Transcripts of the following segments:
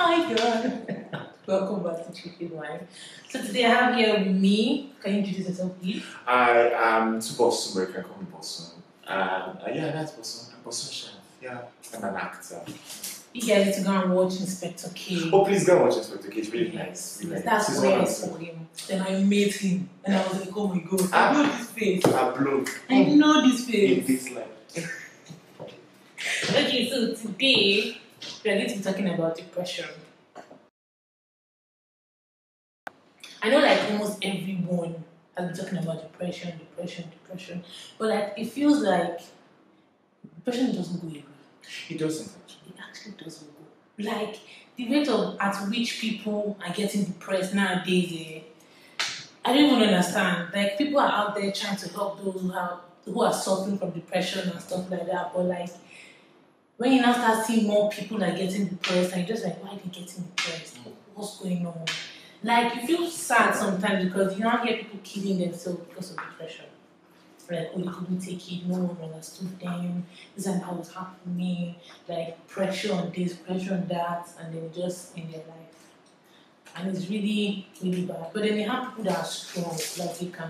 Hi, God. Welcome back to Chicken Wine. So today I have here with me. Can you introduce yourself, please? I am Tubosun, but you can call me Bosun. Yeah, that's Bosun. I'm Bosun Chef. Yeah, I'm an actor. You guys need to go and watch Inspector K. Oh, please go and watch Inspector K. It's really nice. Really that's nice. Where I saw him. Then I met him, and I was like, oh my God, I know this face. I know this face. In this life. Okay, so today we are going to be talking about depression. I know like almost everyone has been talking about depression, but like it feels like depression doesn't go away. It doesn't actually. It actually doesn't go. Like the rate at which people are getting depressed nowadays, I don't even understand. Like people are out there trying to help those who are suffering from depression and stuff like that, but like when you now start seeing more people like getting depressed, and you're just like, why are they getting depressed? What's going on? Like, you feel sad sometimes because you now hear people killing themselves because of depression. Like, oh, they couldn't take it, no one understood them, this and that was happening, like pressure on this, pressure on that, and then just in their life. And it's really, really bad. But then they have people that are strong, like they can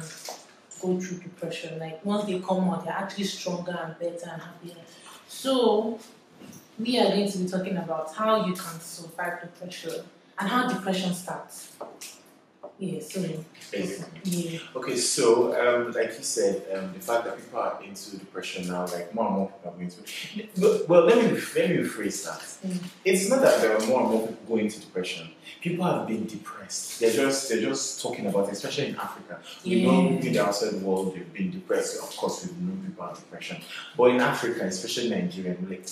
go through depression. Like, once they come out, they're actually stronger and better and happier. So, we are going to be talking about how you can survive depression and how depression starts. Yeah, so. Yeah. Okay, so like you said, the fact that people are into depression now, like more and more people are going to it. But, well, let me rephrase that. It's not that there are more and more people going into depression. People have been depressed. They're just talking about it, especially in Africa. We know in the outside world they've been depressed. Of course, we know people have depression. But in Africa, especially Nigeria, we're like,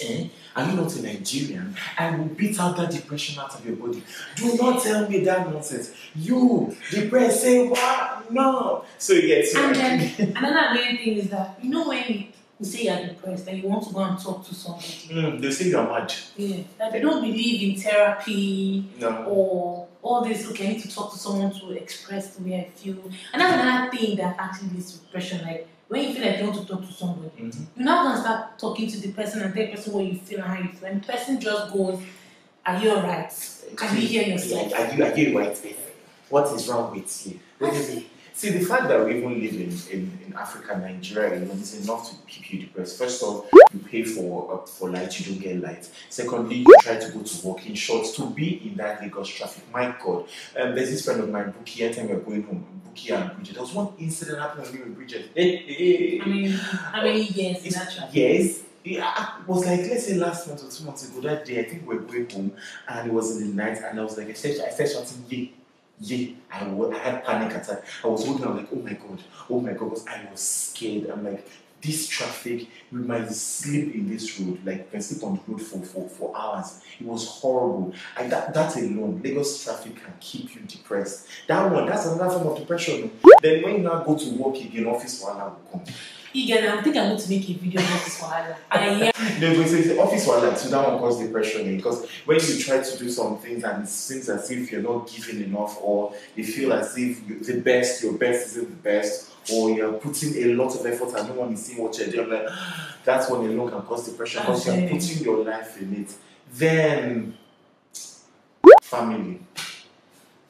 are you not a Nigerian? I will beat out that depression out of your body. Do not tell me that nonsense. You depressed, say what? No. So yeah. So and then another main thing is that you know when you say you're depressed and you want to go and talk to somebody. They say you're mad. Yeah. Like they don't believe in therapy or all this, okay, I need to talk to someone to express the way I feel. And that's another thing that actually leads to depression. Like when you feel like you want to talk to somebody, you're not gonna start talking to the person and tell the person what you feel and how you feel. And the person just goes, are you alright? Can you hear yourself? Are you right there? What is wrong with you? See, the fact that we even live in Africa, Nigeria, is enough to keep you depressed. First off, you pay for light, you don't get light. Secondly, you try to go to work in shorts to be in that Lagos traffic. My God. There's this friend of mine, Buki, anytime we're going home, Buki and Bridget. There was one incident happening with Bridget. I mean, how many years in that traffic? Yes. Yeah, it was like, let's say last month or 2 months ago, that day, I think we were going home, and it was in the night, and I was like, I said shouting, yay. Yeah, I had panic attack. I was holding on like, oh my god, because I was scared. I'm like, this traffic, we might sleep in this road, like we can sleep on the road for hours. It was horrible. And that alone, Lagos traffic can keep you depressed. That's another form of depression. Then when you now go to work again, office wahala will come. I think I'm going to make a video about office wahala. They're going to say office wahala, so that one causes depression because when you try to do some things and it seems as if you're not giving enough, or they feel as if your best isn't the best, or you're putting a lot of effort and no one is seeing what you're doing. Like, that's when alone can cause depression because you're putting your life in it. Then family.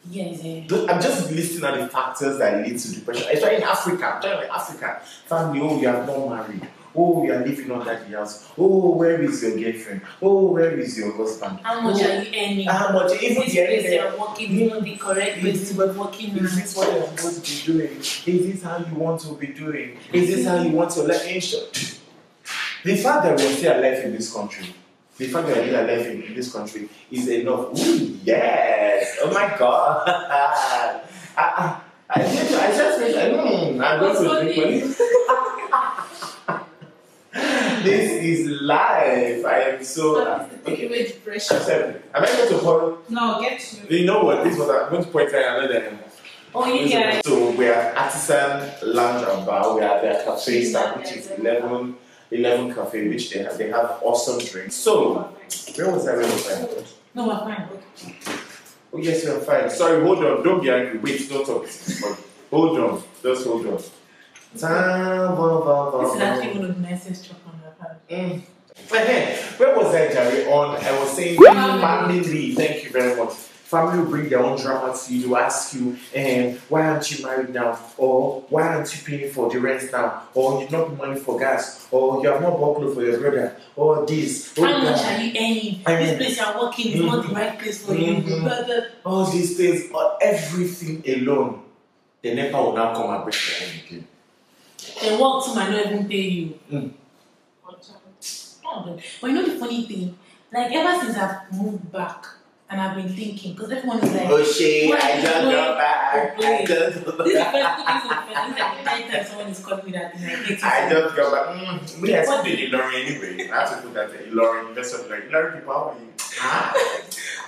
Yes, I'm just listing out the factors that lead to depression. Especially in Africa. I'm talking about Africa. Family, oh, you are not married. Oh, you are living on that house. Oh, where is your girlfriend? Oh, where is your husband? How much are you earning? How much? Even this place you are working, you know the correct place to be working. Is this what you are supposed to be doing? Is this how you want to be doing? Is this how you want to live? The fact that we are still alive in this country. The fact that we are alive in this country is enough. Ooh, yes! Oh my God! I don't know. This is life. I am so. Okay. Am I going to horror? No, get you. You know what? This is what I'm going to point out another. Oh, you guys. So we are Artisan Lounge and Bar. We are their cafe staff, which is 11 Cafe, which they have awesome drinks. So, where was I really fine? No, we're fine. Oh yes, we're fine. Sorry, hold on. Don't be angry. Wait, don't talk. Hold on. Just hold on. This is actually one of the nicest chocolate I've had. Where was I, Jerry? I was saying family. Thank you. very much. Family will bring their own drama to you. They will ask you, why aren't you married now? Or why aren't you paying for the rent now? Or you don't have money for gas? Or you have not bought clothes for your brother? Or this. How much are you earning? This place you are working is not the right place for you. Brother. All these things, or everything alone. The NEPA will now come and break your hand again. They walk to my not even pay you. But you know the funny thing? Like, ever since I've moved back, and I've been thinking, because everyone is like, I just got back. This is the first time someone is calling me that thing. I just got back. We have to be Ilorin anyway. I have to put that in Ilorin. That's what like, Ilorin people, how are you?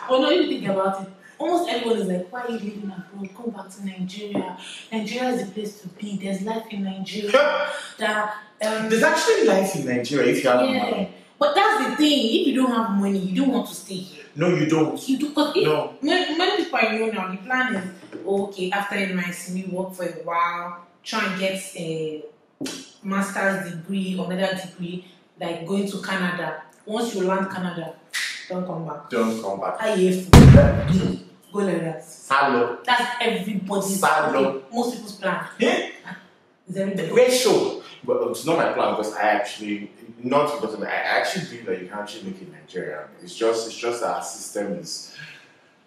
Well, no, you think about it. Almost everyone is like, why are you living abroad? Go back to Nigeria. Nigeria is the place to be. There's life in Nigeria. There's actually life in Nigeria if you have money. But that's the thing, if you don't have money, you don't want to stay here. No, you don't. You do, because no. Many people I know now, the plan is, okay, after NYC, work for a while, try and get a master's degree or another degree, like going to Canada. Once you land Canada, don't come back. Don't come back. Go like that. Salo. That's everybody's plan. Most people's plan. Yeah. Is everybody? We're sure. But it's not my plan, because I actually, not because I actually believe that you can actually make it in Nigeria. It's just that our system is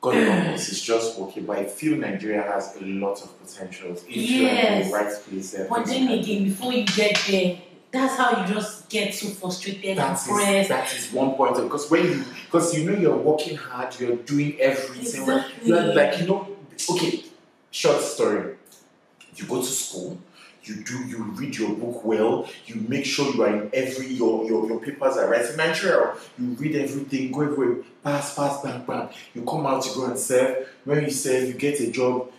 going on. It's just working. But I feel Nigeria has a lot of potentials if you're in the right place. But then again, before you get there, that's how you just get so frustrated and pressed. That is one point. Because you know you're working hard, you're doing everything. Exactly. You're like, you know, okay, short story. You go to school. You read your book well, you make sure you are in your papers are right. In Nigeria, you read everything, go everywhere, pass, bang. You come out, you go and serve. When you serve, you get a job.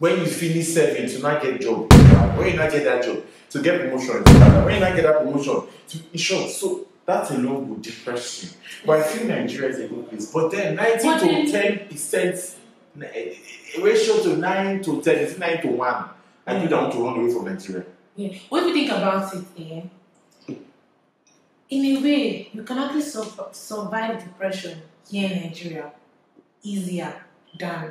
When you finish serving, to not get job. When you not get that job, to get promotion. When you not get that promotion, to ensure. So that alone will depress you. But I think Nigeria is a good place. But then 90 to 10% ratio to 9 to 10 is 9 to 1. I do that want to run away from Nigeria. Yeah. When you think about it, in a way, you can actually survive depression here in Nigeria easier than...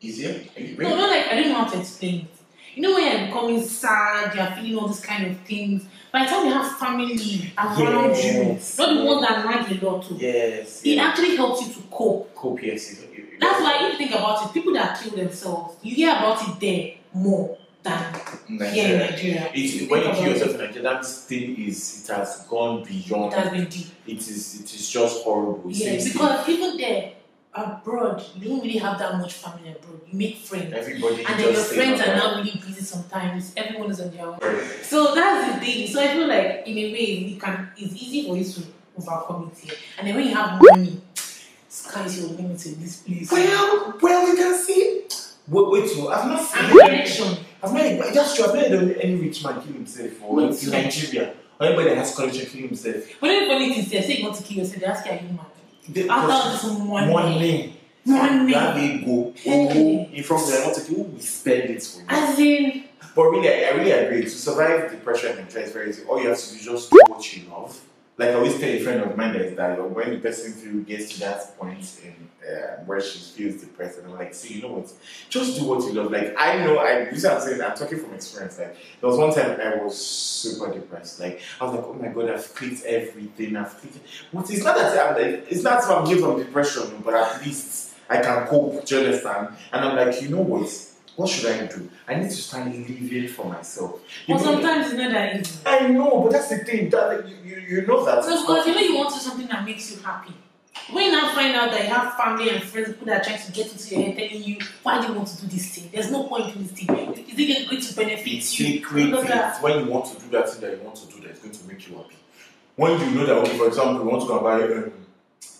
Easier? No, not like, I don't know how to explain it. You know when you're becoming sad, you're feeling all these kind of things. By the time you have family around you, not the ones that like a lot too. Yes. It actually helps you to cope. Cope, yes. That's why if you think about it, people that kill themselves, you hear about it there more than here in Nigeria. When you hear yourself in Nigeria, that thing it has gone beyond. It has been deep. It is just horrible. Yes, because even there, abroad, you don't really have that much family abroad. You make friends. Everybody and then your friends are now really busy sometimes. Everyone is on their own. Right. So that's the thing. So I feel like, in a way, it's easy for you to overcome it here. And then when you have money, sky is your limit in this place. Well, you can see. Wait till I've not seen connection. I've not any rich man kill himself or in Nigeria. Or anybody that has connection kill himself. But everybody thinks they say you want to kill yourself, they ask you are you mad? After this one name. That they go. In front of them, I want to kill who will spend it for you. As in. But really, I really agree. To survive depression and stress is very easy. All you have to do is just do what you love. Like I always tell a friend of mine that when the person gets to that point where she feels depressed, and I'm like, see, you know what? Just do what you love. Like I know, I'm talking from experience. Like there was one time I was super depressed. Like I was like, oh my god, I've quit everything. But it's not that I'm like, it's not from guilt or depression, but at least I can cope. Do you understand? And I'm like, you know what? What should I do? I need to start living for myself. But sometimes it's not that easy. I know, but that's the thing. That you know that. So because you know you want to do something that makes you happy. When you now find out that you have family and friends who are trying to get into your head, telling you why do you want to do this thing? There's no point in this thing. Is it going to benefit you? When you want to do that thing that you want to do, that's going to make you happy. When you know that, okay, for example, you want to go and buy.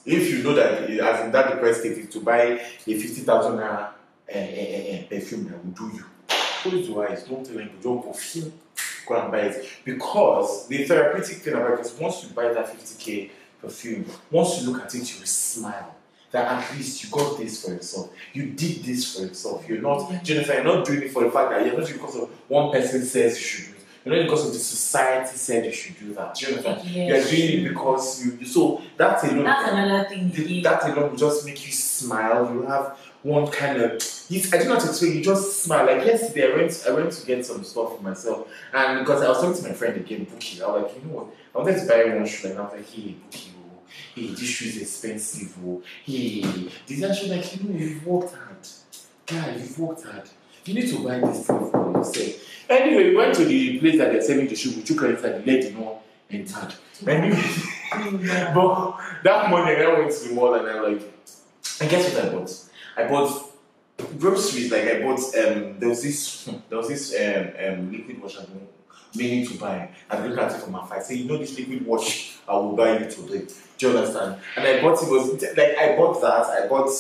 If you know that, as in that depressed state, is to buy a 50,000 naira. And perfume that will do you. Close your eyes, don't tell anybody, don't go and buy it. Because the therapeutic thing about it is once you buy that 50K perfume, once you look at it, you will smile. That at least you got this for yourself. You did this for yourself. You're not doing it for the fact that you're not doing it because of one person says you should do it. You're not because of the society said you should do that. Do you understand? Yes. You're doing it because you. So that alone. That's another thing. That alone will just make you smile. You have one kind of. I don't know how to say. You just smile. Like yesterday, I went to get some stuff for myself, and because I was talking to my friend again, Buki, I was like, you know what? I wanted to buy one shoe, and I was like, hey, Buki. Hey, this shoe is expensive, oh. Hey, this actually like, you know, you've worked hard. God, you've worked hard. You need to buy this stuff for yourself. Anyway, we went to the place that they're selling the shoe. We took her inside, the lady, no, entered. Anyway, but that morning I went to the mall and I'm like, and guess what I bought? I bought groceries. Like I bought there was this liquid wash I've been meaning to buy. I looked at it from afar. I said, you know this liquid wash. I will buy you today. Do you understand? And I bought it was like I bought that. I bought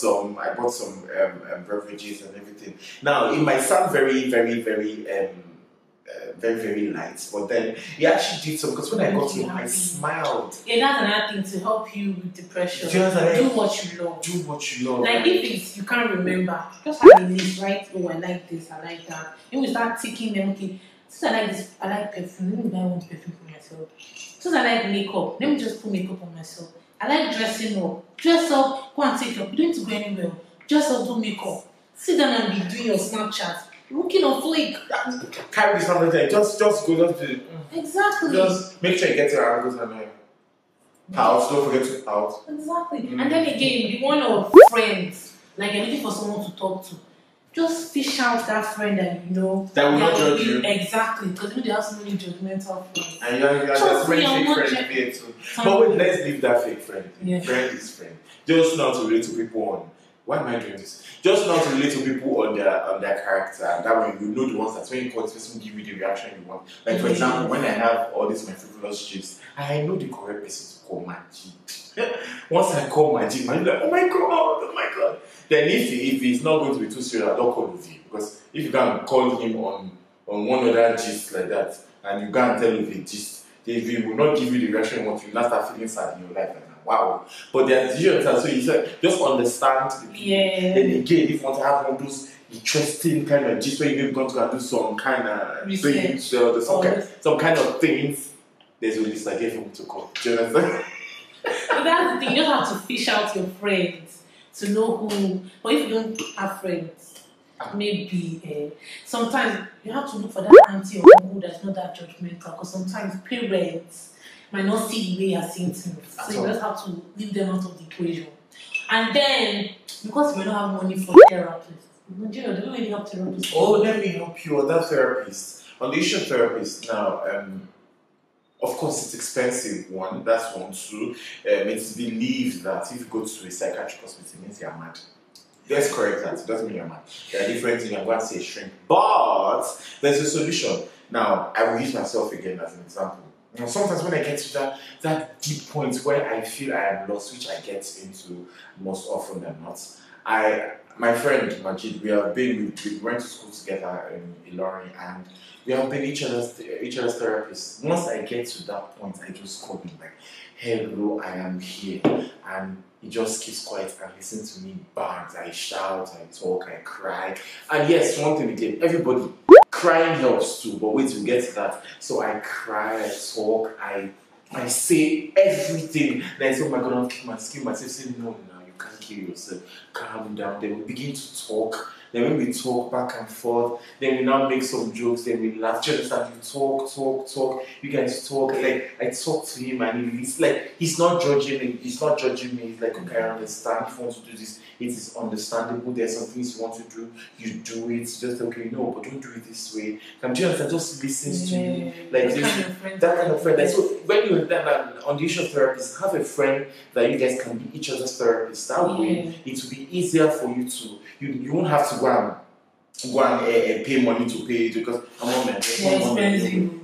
some beverages and everything. Now it might sound very, very light, but then it actually did some. Because when I got home, I smiled. Yeah, that's another thing to help you with depression. Do what you love. Do what you love. Like if it's you can't remember, just have a list, right? Oh, I like this. I like that. Then we start ticking everything. Since I like this, I like perfume. Let me buy one perfume for myself. Since I like makeup, let me just put makeup on myself. I like dressing up. Dress up, go and take up. You don't need to go anywhere. Dress up, do makeup. Sit down and be doing your Snapchat. Looking on flick. Carry this number there. Just go, just do it. Exactly. Just make sure you get your angles and out. Don't forget to out. Exactly. Mm. And then again, you want your friends. Like you're looking for someone to talk to. Just fish out that friend that you know. That will not judge you. Exactly, because they have so many judgmental friends. And you're just fake friend here too. But wait, let's leave that fake friend. Yeah. Friend is friend. Just not to relate to people on. Why am I doing this? Just not to relate to people on their character. That way you know the ones that when you call this person give you the reaction you want. Like for example, when I have all these my frivolous chips, I know the correct person to call Majid. Once I call Majid, I'm like, oh my god. Then if he's not going to be too serious, I don't call Uvi. Because if you can call him on one other gist like that, and you can't tell Uvi gist, then he will not give you the reaction you want. You now start feeling sad in your life. Like, wow. But there are years, so you just understand the people. Yeah. Then again, if you want to have one of those interesting kind of gist where you've got to do some kind of research, some kind of things, there's always this idea for me to call. Do you understand? But that's the thing, you don't have to fish out your friends. To know who, but if you don't have friends, maybe sometimes you have to look for that auntie or uncle that's not that judgmental. Because sometimes parents might not see the way you are seeing things, so you just have to leave them out of the equation. And then because we don't have money for therapists, you know, they don't really help therapists. Oh, let me help you on that therapist. On the issue of therapists now, of course, it's expensive, one. That's one, too. It's believed that if you go to a psychiatric hospital, it means you're mad. That's correct, that. It doesn't mean you're mad. There are different things. I'm going to say a shrink. But there's a solution. Now, I will use myself again as an example. You know, sometimes when I get to that deep point where I feel I am lost, which I get into most often than not, my friend Majid, we went to school together in Ilorin, and we have been each other's therapists. Once I get to that point, I just call him like, hello, I am here. And he just keeps quiet and listens to me bang. I shout, I talk, I cry. And yes, one thing again, everybody, crying helps too, but wait, we get to that. So I cry, I talk, I say everything. Then I say, oh my god, I'm kicking my skin, myself saying no. Can't kill yourself, calm down. Then we begin to talk. Then when we talk back and forth, then we now make some jokes, then we laugh. Just like you talk. You guys talk. Like I talk to him and he's like he's not judging me. He's like, okay, I understand if you want to do this, it is understandable. There's some things you want to do, you do it. Just okay, no, but don't do it this way. And just listens to you. Like that kind of friend. Like, so when you're on the issue of therapists, have a friend that you guys can be each other's therapists. That way, it will be easier for you to. You won't have to go and pay money to pay it because a moment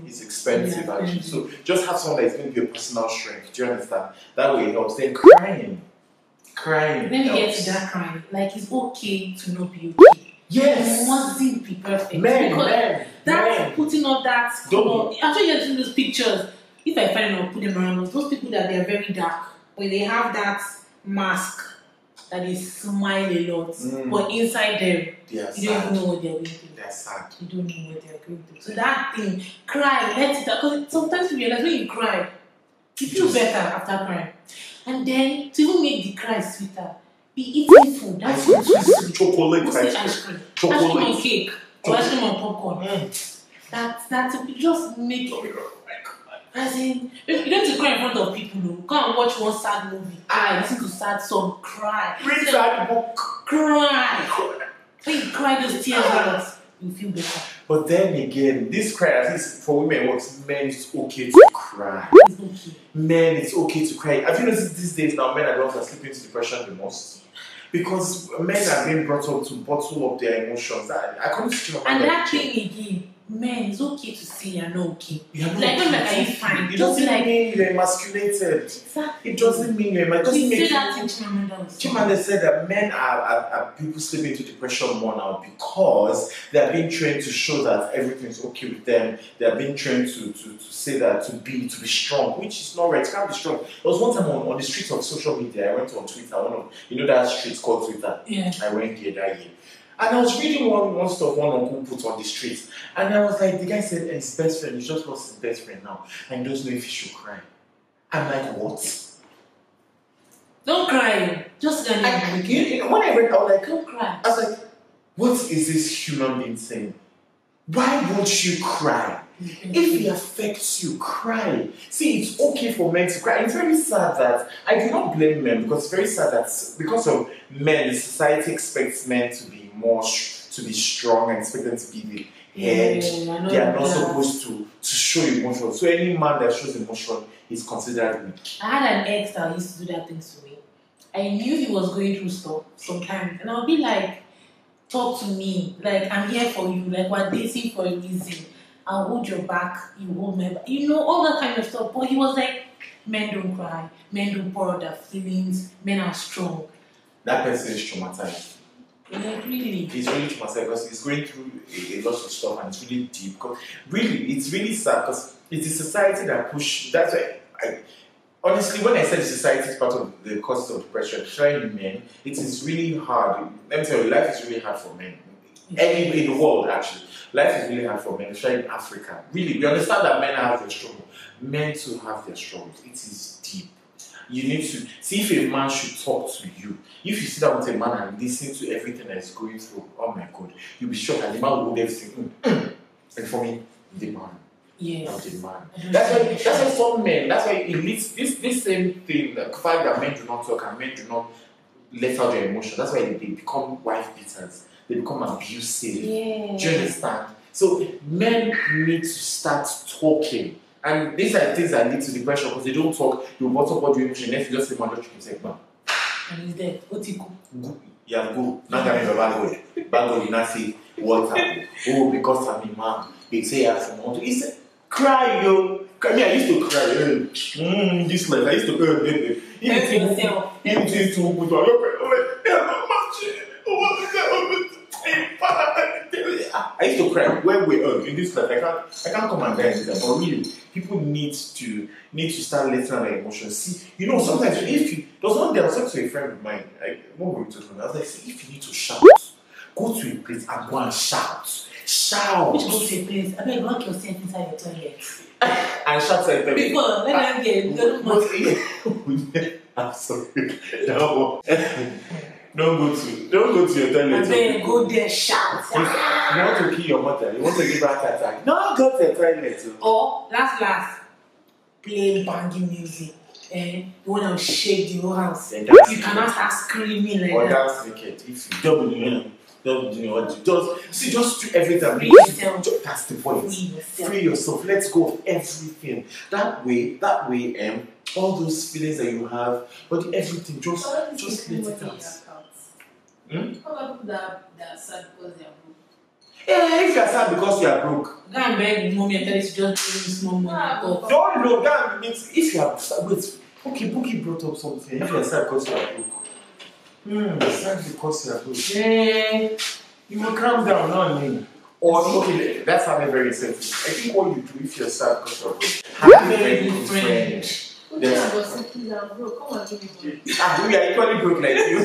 it's expensive actually. So just have someone that's going to be a personal shrink. Do you understand? That way it helps. Then crying. When you get to that crying, like it's okay to not be okay. Yes. You mustn't be perfect. Man. That's putting up that. Actually, you see those pictures. If I find them, I'll put them around. Those people that they are very dark, when they have that mask that they smile a lot, but inside them, you don't know what they're going through. They're sad. You don't know what they're going through. So that thing, cry, let it out. Because sometimes you realize when you cry, you feel better after crying. And then to even make the cry sweeter, be eating food. That's what chocolate ice cream. Chocolate on cake. Or ice cream on popcorn. That just make it. As in, you don't have to cry in front of people, though. Go and watch one sad movie. I listen to sad song, cry. Read sad book. Cry. When you cry those tears out, you feel better. But then again, this cry, at least for women, works. Men, it's okay to cry. It's okay. Men, it's okay to cry. Have you noticed these days now men are the ones that slip into depression the most? Because men have been brought up to bottle up their emotions. I couldn't see my mind. And that thing again. Man, it's okay to say you're not okay. You're not like, okay. Like, are you fine? It doesn't mean you're emasculated. Exactly. It doesn't mean you're emasculated. You say that in Chimamanda. Chimamanda said that men are people slipping into depression more now because they're being trained to show that everything's okay with them. They're being trained to say that, to be strong, which is not right. You can't be strong. There was one time on the streets of social media, I went on Twitter, you know that street called Twitter? Yeah. I went there that year. And I was reading one stuff one uncle put on the street, and I was like, the guy said his best friend, he just lost his best friend now, and doesn't know if he should cry. I'm like, what? Don't cry. Just don't when I read, I was like, don't cry. I was like, what is this human being saying? Why won't you cry? If it affects you, cry. See, it's okay for men to cry. It's very sad that I do not blame men, because it's very sad that because of men, society expects men to be more strong and expect them to be the head. Yeah, they are not supposed to show emotion. So any man that shows emotion is considered weak. I had an ex that used to do that things to me. I knew he was going through stuff sometimes, and I'll be like, talk to me, like I'm here for you, like we're dating for a reason. I'll hold your back, you hold my back, you know, all that kind of stuff. But he was like, men don't cry, men don't pour out their feelings, men are strong. That person is traumatized. Like, really? He's really traumatized because he's going through a lot of stuff and it's really deep. Really, it's really sad because it's the society that pushes. That's why, honestly, when I said society is part of the cause of depression, trying men, it is really hard. Let me tell you, life is really hard for men. Anywhere in the world, actually. Life is really hard for men, especially in Africa. Really, we understand that men have their struggle. Men too have their struggles. It is deep. You need to see if a man should talk to you. If you sit down with a man and listen to everything that is going through, oh my God, you'll be shocked that the man will hold everything. And for me, the man. Yes. Not the man. That's why some men, that's why it leads this same thing, the fact that men do not talk and men do not let out their emotions. That's why they become wife beaters. They become abusive. Yeah. Do you understand? So men need to start talking. And these are things that lead to depression because they don't talk, you bottle up all the emotion, next you just say, man, you take man. And he's dead. What he go? Yeah, go. Not that in a bad way. Bad way, you not say, what happened? Oh, because I'm a man. They say, I have to. He said, cry, yo. I mean, I used to cry. This life, I used to cry. I used to cry when we are in this life. I can't come and dance with that. But really, people need to start letting out their emotions. See, you know, sometimes if you there was one day I was talking to a friend of mine. What were we talking about? I was like, see, if you need to shout, go to a place and go and shout. Shout. Which go to a place? I mean, lock yourself inside your toilet. And shout at them. People, let me get it. I'm sorry. No. Don't go to your toilet. And then go there, shout. You want to kill your mother. You want to give her an attack. No, go to your toilet. Or last, play banging music. You want to shake the whole house. Yeah, you cannot start screaming like or that. Or that's wicked. If you just do everything. Free yourself. That's the point. Free yourself. Let's go of everything. That way, all those feelings that you have, but everything, just let it out. How about that sad because they are broke? Yeah, if you are sad because you are broke. Go and beg mommy and tell you to just give me small money. Don't look down. If you are sad, wait, Buki brought up something. If you are sad because you are broke. Sad because you are broke. Yeah. You will calm down now and then. Or, okay, that's how they're very sensitive. I think what you do if you're sad because you are broke. Have a very good friend. We are equally broke like you.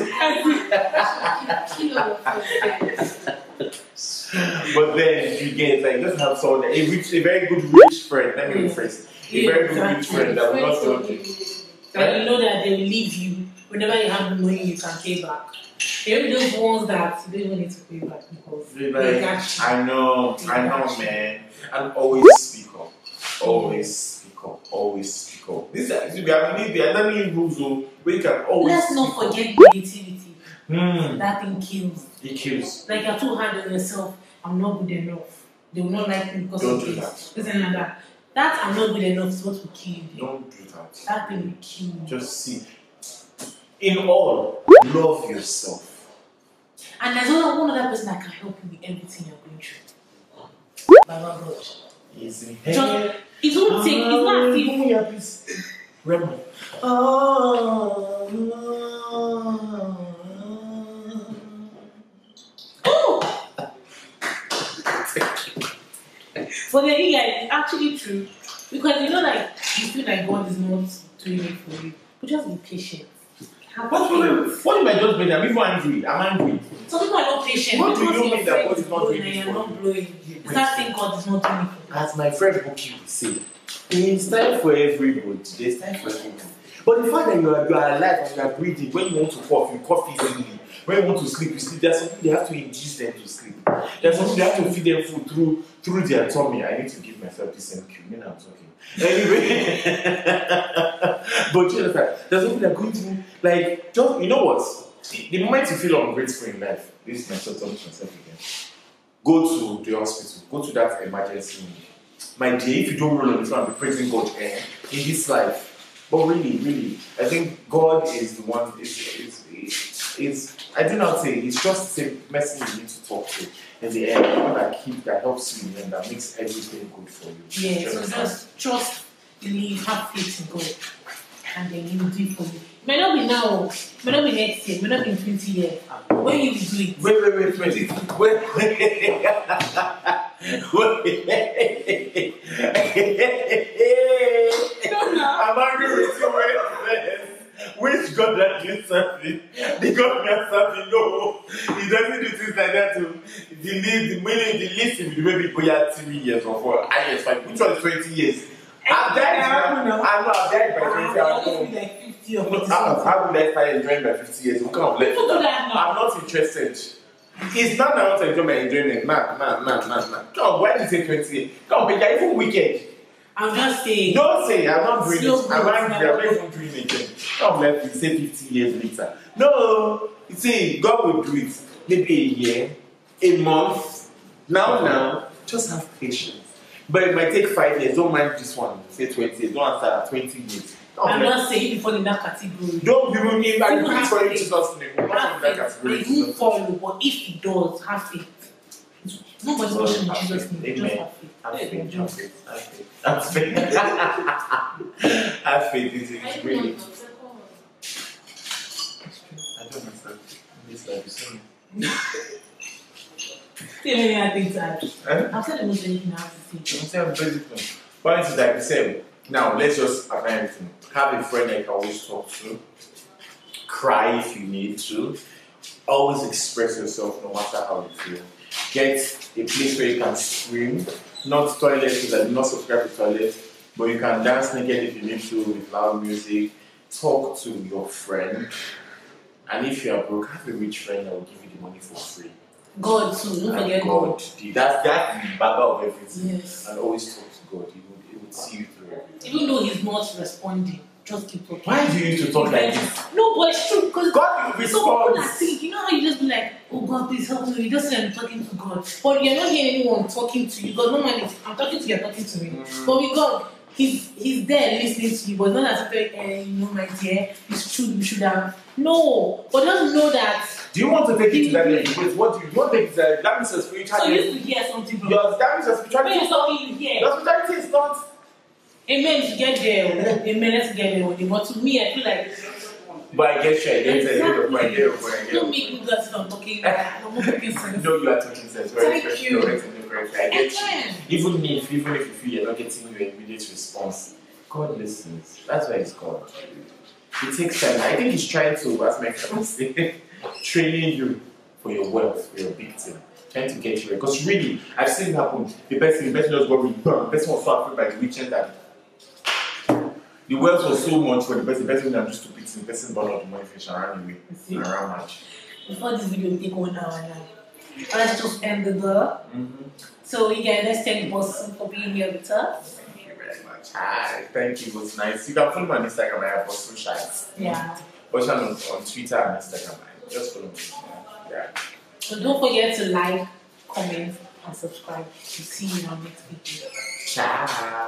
But then you get like, just have someone, a very good rich friend, let me rephrase, a very good rich friend that will not help you. That you know that they will leave you whenever you have money, you can pay back. Maybe those ones that they don't need to pay back because they got you. I know, man. And always speak up. Always speak up. This is, we are not new rules, though. We can always. Let's not forget negativity. That thing kills. It kills. Like you're too hard on yourself. I'm not good enough. They will not like me because of this. That I'm not good enough is what will kill you. Don't do that. That thing will kill you. Just see. In all, love yourself. And there's only one other person that can help you with everything you're going through. Baba God. Easy. It won't take. It's not a thing. But then it's like, actually true. Because you know, like, you feel like God is not doing it for you. But just be patient. What if I just made them? If I'm angry. Some people are not patient. What do you mean that God is not doing it for you? It's that thing God is not doing it for you. As my friend Buki would say, it's time for everybody. There's time for everyone. But the fact that you are alive and you are breathing, when you want to cough, you cough easily. When you want to sleep, you sleep. There's something they have to induce them to sleep. There's something they have to feed them food through their tummy. I need to give myself this MQ. Now I'm talking. Anyway. But you understand, there's something they're going through. Like, just, you know what? The moment you feel ungrateful in life, this is my short term myself again. Go to the hospital. Go to that emergency room. My dear, if you don't roll on the floor and be praising God in this life. But really, I think God is the one. I do not say it's just a person you need to talk to in the end. The one that helps you and that makes everything good for you. Yes, so just trust, believe, have faith in God, and then He will do it for you. It may not be now, it may not be next year, it may not be in 20 years. When you will do it. Wait, wait. I'm angry with you, right? Which God that did something? The God that something, no. He doesn't do things like that to delete him, maybe for 3 years or 4 years, like which was 20 years. I've died by 20 years. How would I start enjoying by 50 years? We can't let it that. I'm not interested. It's not that I want to enjoy my enjoyment. Man. God, why did you say 20 years? God, but you're even wicked. I'm just saying. Don't say, I'm not doing it. I'm angry. I'm not even doing it again. Come let me say 50 years later. No. You see, God will do it. Maybe a year, a month. Now. Just have patience. But it might take 5 years. Don't mind this one. Say 20 years. Don't answer at 20 years. I'm not saying you fall in that category. Don't be with me. I'm not for you to not in that category. It will fall, but if it does, have faith. Nobody's watching Jesus' name. Just have faith. Have faith. It's really. I don't understand. This life is so. I think that. I've said the most anything I have to say. I'm saying basically. Why is it like the same? Now, let's just apply everything. Have a friend that you can always talk to. Cry if you need to. Always express yourself no matter how you feel. Get a place where you can scream. Not toilet, because I do not subscribe to toilet. But you can dance naked if you need to with loud music. Talk to your friend. And if you are broke, have a rich friend that will give you the money for free. God too, don't forget God. That's the Baba of everything. Yes. And always talk to God. He will see you through everything. Even though he's not responding, just keep talking. Why do you need to talk like this? No, but it's true, because God will respond. You know how you just be like, oh God, please help me. You just say I'm talking to God. But you're not hearing anyone talking to you. God, no man is, I'm talking to you, you're talking to me. But with God, he's there listening to you. But not as if, you know, my dear, it's true, you should have. No, but just know that. Do you want to take it to that level? What do you want to take it to that level? That means your spirituality. So you used to hear something from God. That means your spirituality. Your spirituality is not. Amen to get there. Amen, let's get there. But to me, I feel like. But I guess you're against it. Don't make me guess what I'm talking about. I'm not talking sense. No, you are talking sense. Thank you. I get you. Even if you feel you're not getting your immediate response, God listens. That's why it's called. It takes time. I think he's trying to, as my friend said, training you for your wealth, for your victim. Trying to get you right. Because really, I've seen it happen. The person just got reborn. The person was so affected by the witches that the wealth was so much for the person. The person was just stupid. The person bought all the money fish around the way. And around much. Before this video, take 1 hour now. Let's just end the door. So, again, let's thank the boss for being here with us. Thank you very much. Hi, thank you. It was nice. You can follow me on Instagram. I have Boston Shots. Yeah. Also on Twitter and Instagram. Just follow me. Yeah. So, don't forget to like, comment, and subscribe. We'll see you in our next video. Ciao.